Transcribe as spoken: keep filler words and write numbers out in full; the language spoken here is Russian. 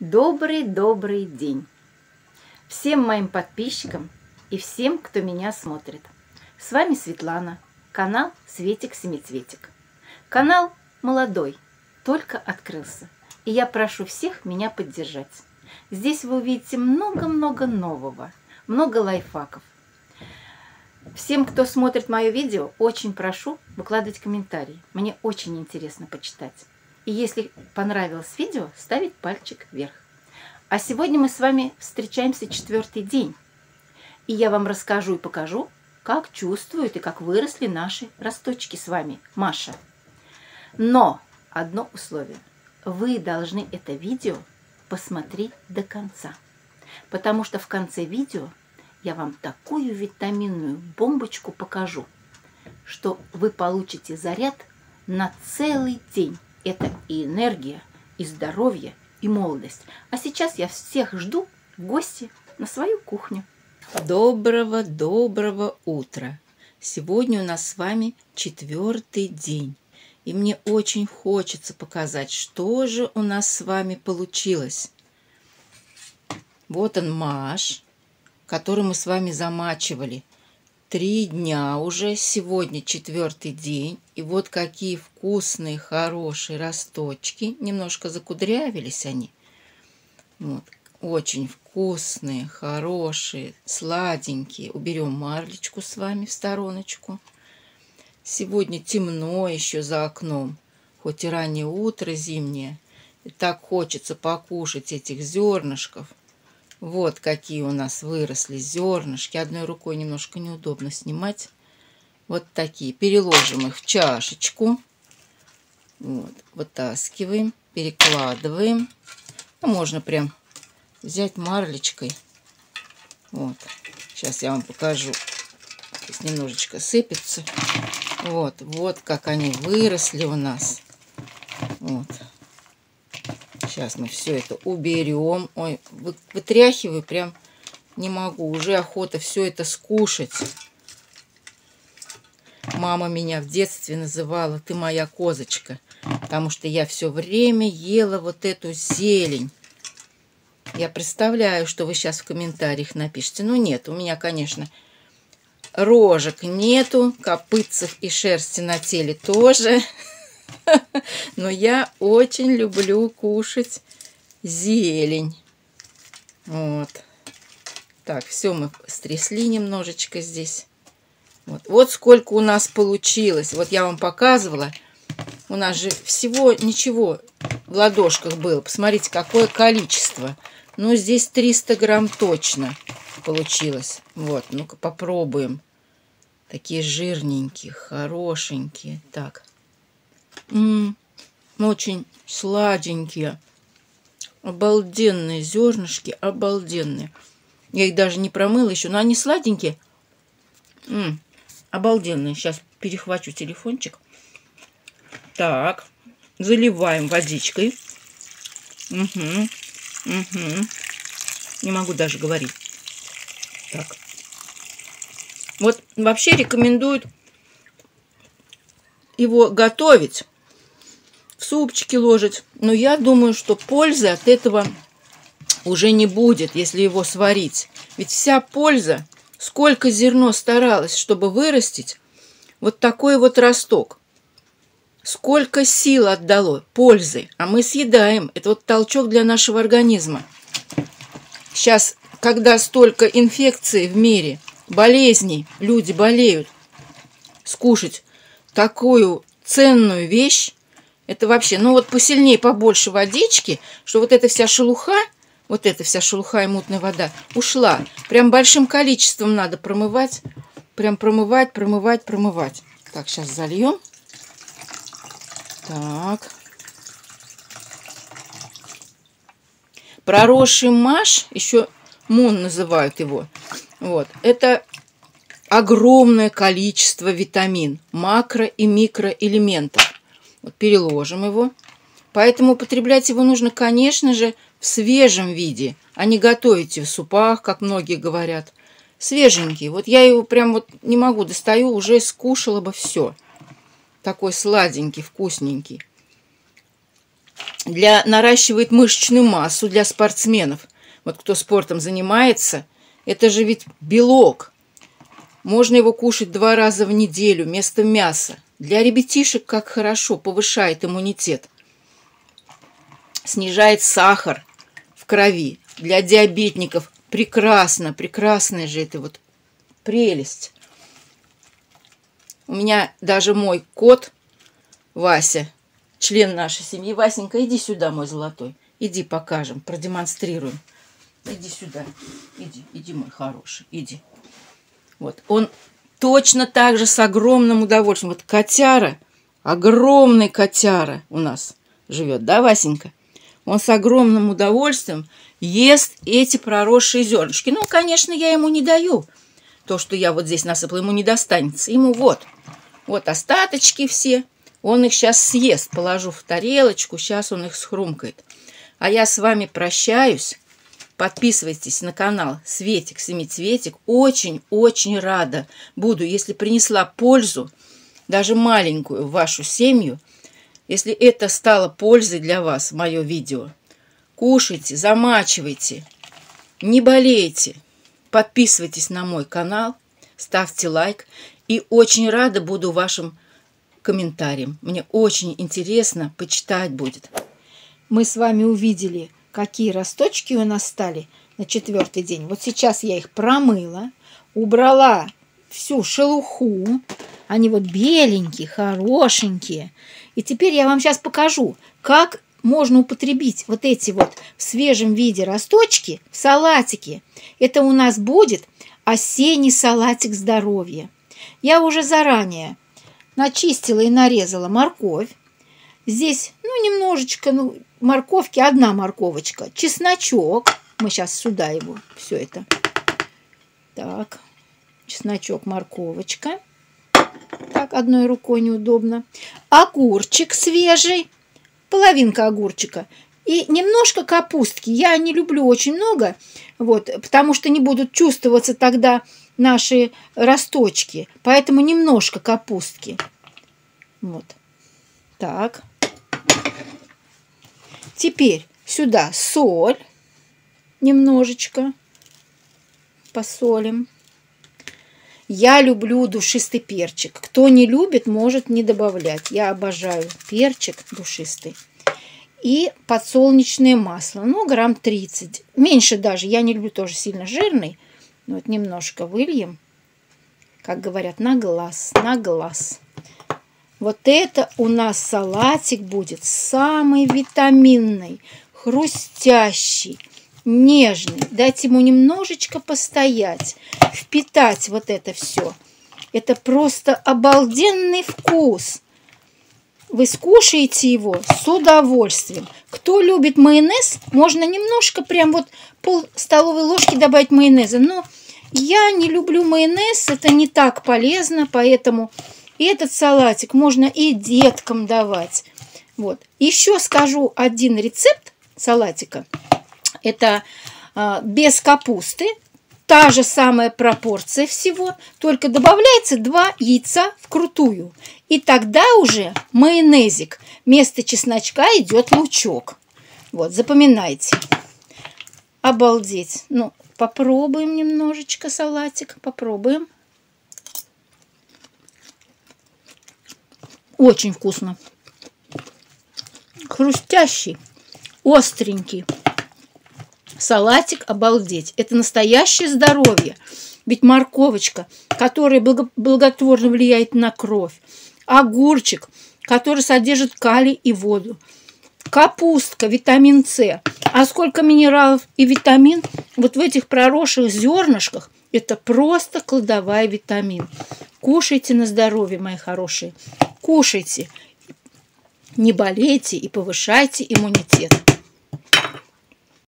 Добрый-добрый день всем моим подписчикам и всем, кто меня смотрит. С вами Светлана, канал Светик Семицветик. Канал молодой, только открылся, и я прошу всех меня поддержать. Здесь вы увидите много-много нового, много лайфхаков. Всем, кто смотрит мое видео, очень прошу выкладывать комментарии. Мне очень интересно почитать. И если понравилось видео, ставить пальчик вверх. А сегодня мы с вами встречаемся четвертый день. И я вам расскажу и покажу, как чувствуют и как выросли наши росточки с вами, Маша. Но одно условие. Вы должны это видео посмотреть до конца. Потому что в конце видео я вам такую витаминную бомбочку покажу, что вы получите заряд на целый день. Это и энергия, и здоровье, и молодость. А сейчас я всех жду в гости на свою кухню. Доброго-доброго утра! Сегодня у нас с вами четвертый день. И мне очень хочется показать, что же у нас с вами получилось. Вот он, маш, который мы с вами замачивали. Три дня уже, сегодня четвертый день, и вот какие вкусные, хорошие росточки. Немножко закудрявились они. Вот. Очень вкусные, хорошие, сладенькие. Уберем марлечку с вами в стороночку. Сегодня темно еще за окном, хоть и раннее утро зимнее. И так хочется покушать этих зернышков. Вот какие у нас выросли зернышки. Одной рукой немножко неудобно снимать. Вот такие. Переложим их в чашечку. Вот. Вытаскиваем, перекладываем. Ну, можно прям взять марлечкой. Вот. Сейчас я вам покажу. Здесь немножечко сыпется. Вот. Вот как они выросли у нас. Вот. Сейчас мы все это уберем. Ой, вытряхиваю, прям не могу. Уже охота все это скушать. Мама меня в детстве называла «Ты моя козочка», потому что я все время ела вот эту зелень. Я представляю, что вы сейчас в комментариях напишите. Ну нет, у меня, конечно, рожек нету, копытцев и шерсти на теле тоже. Но я очень люблю кушать зелень. Вот. Так, все мы стрясли немножечко здесь. Вот. Вот сколько у нас получилось. Вот я вам показывала. У нас же всего ничего в ладошках было. Посмотрите, какое количество. Ну, здесь триста грамм точно получилось. Вот, ну-ка попробуем. Такие жирненькие, хорошенькие. Так. М-м, очень сладенькие, обалденные зернышки, обалденные. Я их даже не промыла еще, но они сладенькие, м-м, обалденные. Сейчас перехвачу телефончик. Так, заливаем водичкой. Угу, угу. Не могу даже говорить. Так, вот вообще рекомендуют его готовить, в супчики ложить. Но я думаю, что пользы от этого уже не будет, если его сварить. Ведь вся польза, сколько зерно старалось, чтобы вырастить, вот такой вот росток. Сколько сил отдало, пользы. А мы съедаем. Это вот толчок для нашего организма. Сейчас, когда столько инфекций в мире, болезней, люди болеют, скушать такую ценную вещь, это вообще, ну вот посильнее, побольше водички, что вот эта вся шелуха, вот эта вся шелуха и мутная вода ушла. Прям большим количеством надо промывать, прям промывать, промывать, промывать. Так, сейчас зальем. Так. Проросший маш, еще мун называют его, вот, это... огромное количество витамин, макро- и микроэлементов. Вот переложим его. Поэтому употреблять его нужно, конечно же, в свежем виде, а не готовите в супах, как многие говорят. Свеженький. Вот я его прям вот не могу, достаю, уже скушала бы все. Такой сладенький, вкусненький. для, наращивает мышечную массу для спортсменов. Вот кто спортом занимается, это же ведь белок. Можно его кушать два раза в неделю вместо мяса. Для ребятишек как хорошо, повышает иммунитет. Снижает сахар в крови. Для диабетиков прекрасно, прекрасная же это вот прелесть. У меня даже мой кот Вася, член нашей семьи. Васенька, иди сюда, мой золотой. Иди, покажем, продемонстрируем. Иди сюда. Иди, иди, мой хороший, иди. Вот, он точно так же с огромным удовольствием. Вот котяра, огромный котяра у нас живет, да, Васенька? Он с огромным удовольствием ест эти проросшие зернышки. Ну, конечно, я ему не даю. То, что я вот здесь насыпала, ему не достанется. Ему вот, вот остаточки все. Он их сейчас съест. Положу в тарелочку, сейчас он их схрумкает. А я с вами прощаюсь. Подписывайтесь на канал Светик Семицветик. Очень-очень рада буду, если принесла пользу, даже маленькую, в вашу семью. Если это стало пользой для вас, мое видео. Кушайте, замачивайте, не болейте. Подписывайтесь на мой канал, ставьте лайк. И очень рада буду вашим комментариям. Мне очень интересно, почитать будет. Мы с вами увидели, какие росточки у нас стали на четвертый день. Вот сейчас я их промыла, убрала всю шелуху. Они вот беленькие, хорошенькие. И теперь я вам сейчас покажу, как можно употребить вот эти вот в свежем виде росточки в салатики. Это у нас будет осенний салатик здоровья. Я уже заранее начистила и нарезала морковь. Здесь, ну, немножечко, ну, морковки, одна морковочка. Чесночок. Мы сейчас сюда его, все это. Так, чесночок, морковочка. Так, одной рукой неудобно. Огурчик свежий. Половинка огурчика. И немножко капустки. Я не люблю очень много, вот, потому что не будут чувствоваться тогда наши росточки. Поэтому немножко капустки. Вот. Так. Теперь сюда соль, немножечко посолим. Я люблю душистый перчик. Кто не любит, может не добавлять. Я обожаю перчик душистый. И подсолнечное масло, ну, грамм тридцать. Меньше даже, я не люблю тоже сильно жирный. Вот немножко выльем, как говорят, на глаз, на глаз. Вот это у нас салатик будет самый витаминный, хрустящий, нежный. Дать ему немножечко постоять, впитать вот это все. Это просто обалденный вкус. Вы скушаете его с удовольствием. Кто любит майонез, можно немножко, прям вот пол столовой ложки добавить майонеза. Но я не люблю майонез, это не так полезно, поэтому... И этот салатик можно и деткам давать. Вот. Еще скажу один рецепт салатика. Это э, без капусты. Та же самая пропорция всего. Только добавляется два яйца вкрутую. И тогда уже майонезик. Вместо чесночка идет лучок. Вот, запоминайте. Обалдеть. Ну, попробуем немножечко салатик. Попробуем. Очень вкусно. Хрустящий, остренький салатик, обалдеть. Это настоящее здоровье. Ведь морковочка, которая благотворно влияет на кровь. Огурчик, который содержит калий и воду. Капустка, витамин С. А сколько минералов и витамин вот в этих проросших зернышках. Это просто кладовая витамин. Кушайте на здоровье, мои хорошие. Кушайте, не болейте и повышайте иммунитет.